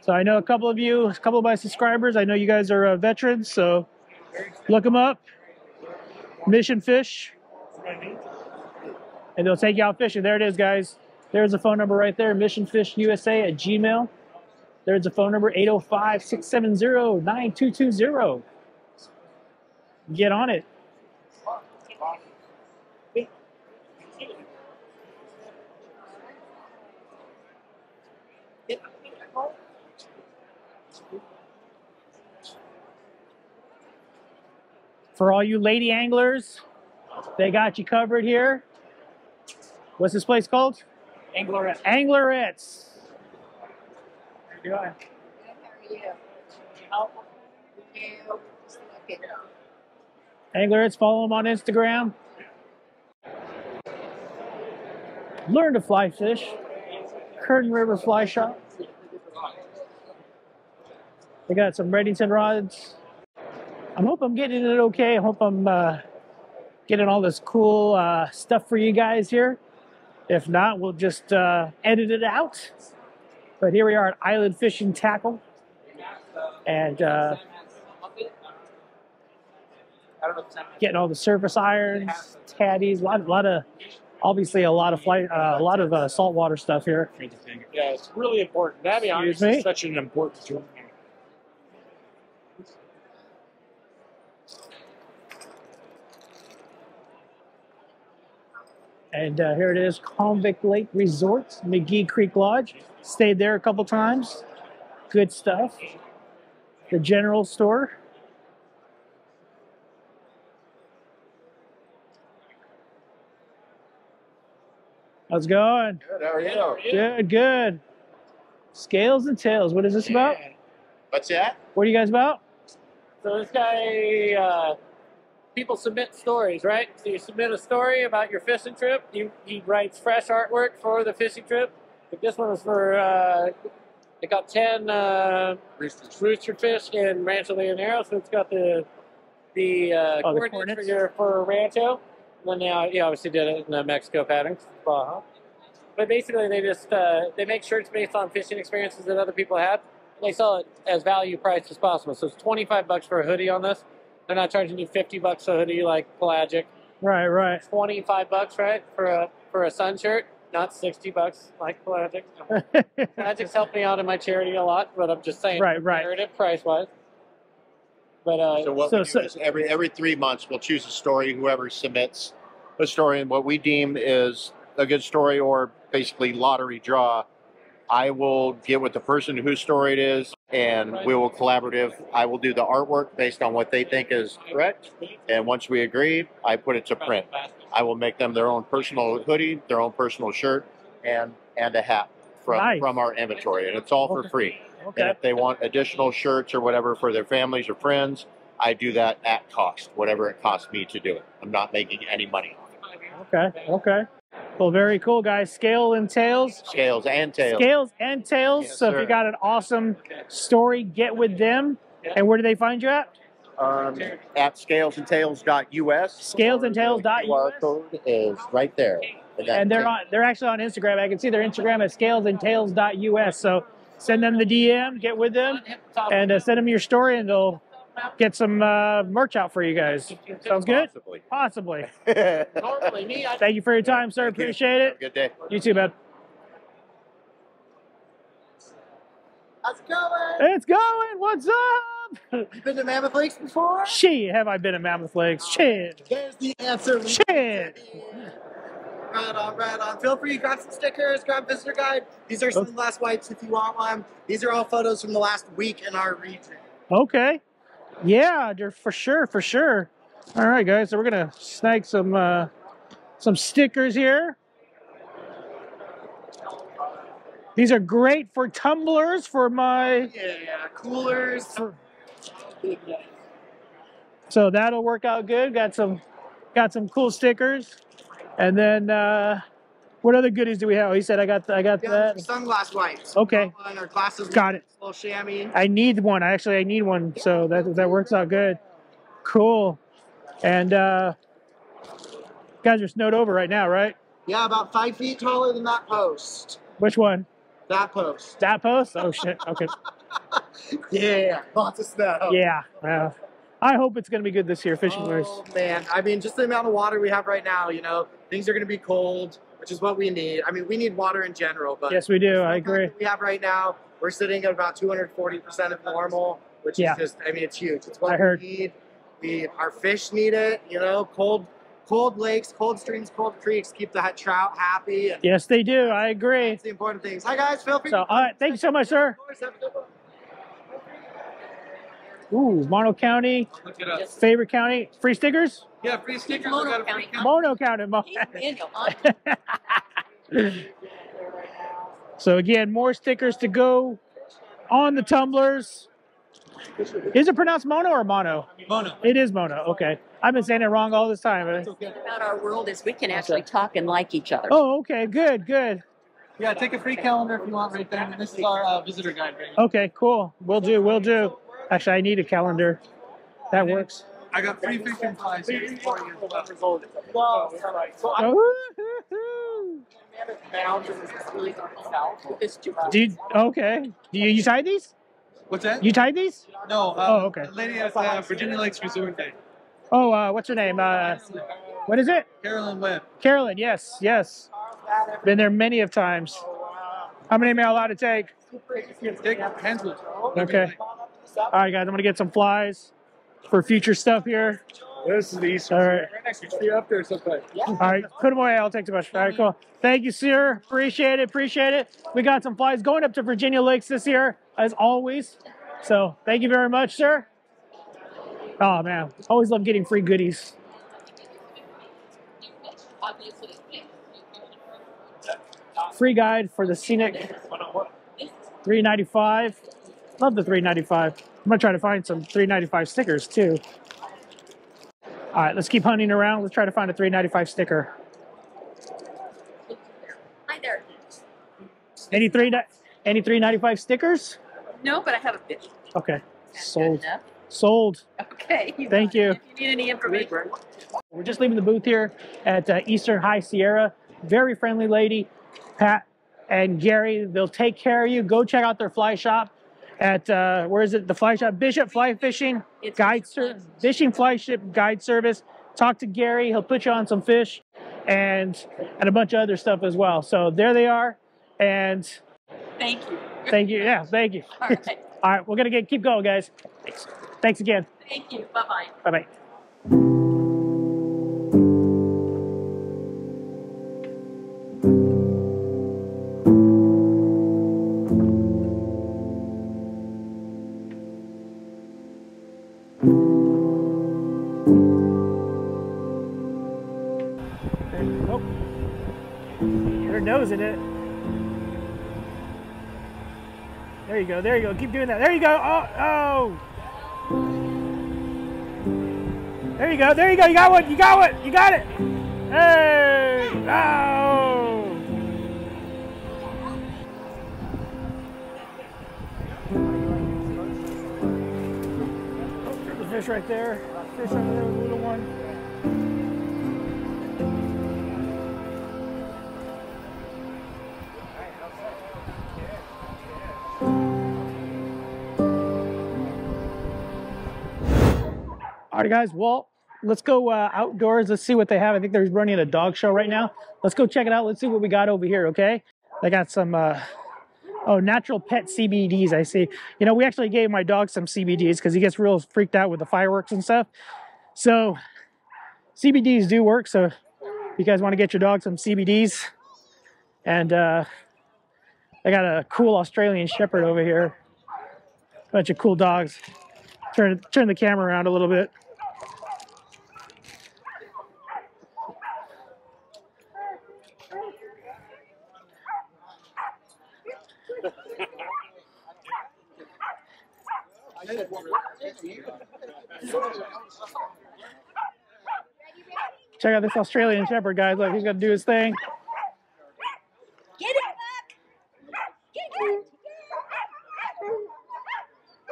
So I know a couple of you, a couple of my subscribers, I know you guys are veterans, so look them up. Mission Fish. And they'll take you out fishing. There it is, guys. There's a phone number right there, missionfishusa@gmail.com. There's a phone number, 805-670-9220. Get on it. For all you lady anglers, they got you covered here. What's this place called? Anglerettes. Anglerettes. How you doing? Good, how are you? Anglerettes, follow them on Instagram. Learn to fly fish. Curtin River Fly Shop. They got some Reddington rods. I hope I'm getting it okay. I hope I'm getting all this cool stuff for you guys here. If not, we'll just edit it out. But here we are at Island Fishing Tackle. And getting all the surface irons, tatties, a lot of obviously a lot of saltwater stuff here. Yeah, it's really important. That obviously is such an important tool. And here it is, Convict Lake Resort, McGee Creek Lodge. Stayed there a couple times. Good stuff. The general store. How's it going? Good, how are you? Good, good. Scales and Tails, what is this about? What's that? What are you guys about? So this guy, people submit stories, right? So you submit a story about your fishing trip. He writes fresh artwork for the fishing trip. But this one was for, it got 10 rooster fish in Rancho Leonero. So it's got the coordinates for Rancho. And then he obviously did it in Mexico patterns. Baja. But basically they just, they make shirts based on fishing experiences that other people have. And they sell it as value priced as possible. So it's 25 bucks for a hoodie on this. They're not charging you 50 bucks a hoodie like Pelagic. Right, right. 25 bucks, right, for a sun shirt. Not 60 bucks like Pelagic. No. Pelagic's helped me out in my charity a lot, but I'm just saying. Right, right. Comparative price-wise. But so what we do is every 3 months we'll choose a story. Whoever submits a story and what we deem is a good story, or basically lottery draw. I will get with the person whose story it is, and we will collaborative. I will do the artwork based on what they think is correct, and once we agree, I put it to print. I will make them their own personal hoodie, their own personal shirt, and a hat from our inventory, and it's all for free. Okay. And if they want additional shirts or whatever for their families or friends, I do that at cost, whatever it costs me to do it. I'm not making any money on it. Okay, okay. Well, very cool, guys. Scale and Tails. Scales and Tails. Scales and Tails. Yes, so if you got an awesome story, get with them. And where do they find you at? At scalesandtails.us. Scalesandtails.us. QR code is right there. And they're on. They're actually on Instagram. I can see their Instagram at scalesandtails.us. So send them the DM, get with them, and send them your story, and they'll get some merch out for you guys. Sounds good? Possibly. Thank you for your time, sir. Appreciate it. Have a good day. You too, man. How's it going? It's going. What's up? You been to Mammoth Lakes before? Shit, have I been to Mammoth Lakes? Shit. There's the answer. Shit. Right on, right on. Feel free to grab some stickers, grab visitor guide. These are some last wipes if you want one. These are all photos from the last week in our region. Okay. Yeah, for sure, for sure. All right, guys, so we're going to snag some stickers here. These are great for tumblers, for my... Yeah, coolers. So that'll work out good. Got some cool stickers. And then, what other goodies do we have? He said, I got that. Sunglass wipes. Okay. Or glasses. Got it. Little chamois. I need one. I need one. Yeah. So that works out good. Cool. And guys are snowed over right now, right? Yeah, about 5 feet taller than that post. Which one? That post. That post? Oh shit. Okay. Yeah. Lots of snow. Yeah. Wow. I hope it's going to be good this year, fishing wise. Oh man, I mean, just the amount of water we have right now, you know, things are going to be cold, which is what we need. I mean, we need water in general, but yes, we do. I agree. We have right now, we're sitting at about 240% of normal, which is just, I mean, it's huge. It's what we need. Our fish need it, you know. Cold lakes, cold streams, cold creeks keep the trout happy. And yes, they do. I agree. That's the important things. Hi guys, feel free. So, all right, thank you so much, sir. Have a good one. Ooh, Mono County, favorite county. Free stickers? Yeah, free stickers. Mono County. So again, more stickers to go on the tumblers. Is it pronounced Mono or Mono? Mono. It is Mono, okay. I've been saying it wrong all this time. Right? Okay. About our world is we can actually talk and like each other. Oh, okay, good, good. Yeah, take a free calendar if you want right there. And this is our visitor guide right now. Okay, cool. Will do, will do. Actually, I need a calendar. That works. I got free fishing flies here for you. Do you tie these? What's that? You tied these? No. Oh, okay. The lady has Virginia Lakes Resort Day. Oh, what's her name? What is it? Carolyn Webb. Carolyn, yes, yes. Been there many of times. How many am I allowed to take? Take hands with. Okay. All right, guys, I'm going to get some flies for future stuff here. This is the Easter. All right. Right next to you up there sometime. Yeah. All right, put them away. I'll take the bunch. All right, cool. Thank you, sir. Appreciate it. Appreciate it. We got some flies going up to Virginia Lakes this year, as always. So thank you very much, sir. Oh, man. Always love getting free goodies. Free guide for the Scenic 395. Love the 395. I'm going to try to find some 395 stickers, too. All right, let's keep hunting around. Let's try to find a 395 sticker. Hi there. Any 395 stickers? No, but I have a 50. Okay. Sold. Sold. Okay. Thank you. If you need any information. We're just leaving the booth here at Eastern High Sierra. Very friendly lady, Pat and Gary. They'll take care of you. Go check out their fly shop at, where is it? The fly shop, Bishop Fly Fishing Guide Service, Fishing Fly Ship Guide Service. Talk to Gary. He'll put you on some fish and a bunch of other stuff as well. So there they are. And thank you. Thank you. Yeah, thank you. All right. All right, we're going to keep going, guys. Thanks. Thanks again. Thank you. Bye-bye. Bye-bye. There you go, there you go. Keep doing that. There you go. Oh, oh. There you go, there you go. You got one, you got one, you got it. Hey, oh. Oh, there's a fish right there. Fish over there, a little one. All right, guys, well, let's go outdoors. Let's see what they have. I think they're running a dog show right now. Let's go check it out. Let's see what we got over here, okay? They got some, oh, natural pet CBDs, I see. You know, we actually gave my dog some CBDs because he gets real freaked out with the fireworks and stuff. So CBDs do work, so if you guys want to get your dog some CBDs. And they got a cool Australian Shepherd over here. Bunch of cool dogs. Turn the camera around a little bit. Check out this Australian Shepherd, guys. Look, he's gonna do his thing. Get it, Buck! Get it!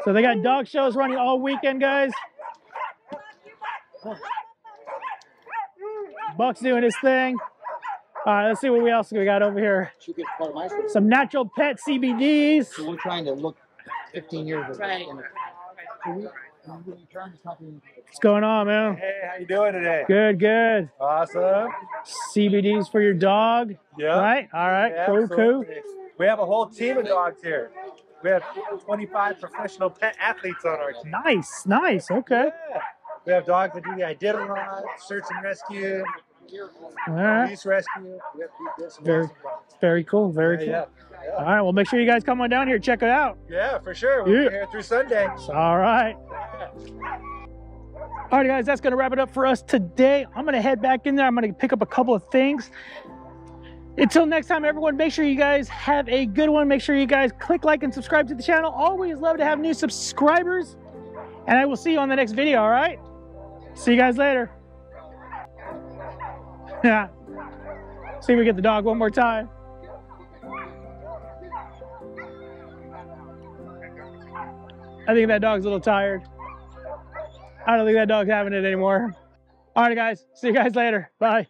So they got dog shows running all weekend, guys. Buck's doing his thing. All right, let's see what else we got over here. Some natural pet CBDs. So we're trying to look 15 years ago. Right. What's going on, man? Hey, how you doing today? Good, good. Awesome. CBDs for your dog. Yeah. Right? All right. Yeah, cool, cool. We have a whole team of dogs here. We have 25 professional pet athletes on our team. Nice, nice, okay. Yeah. We have dogs that do the Iditarod, search and rescue, police rescue. We have very cool, very cool. Yeah, yeah. All right, well, make sure you guys come on down here, check it out. Yeah, for sure. We'll be here through Sunday. All right. All right, guys, that's going to wrap it up for us today. I'm going to head back in there. I'm going to pick up a couple of things. Until next time, everyone, make sure you guys have a good one. Make sure you guys click like and subscribe to the channel. Always love to have new subscribers. And I will see you on the next video, all right? See you guys later. Yeah. See if we get the dog one more time. I think that dog's a little tired. I don't think that dog's having it anymore. All right, guys. See you guys later. Bye.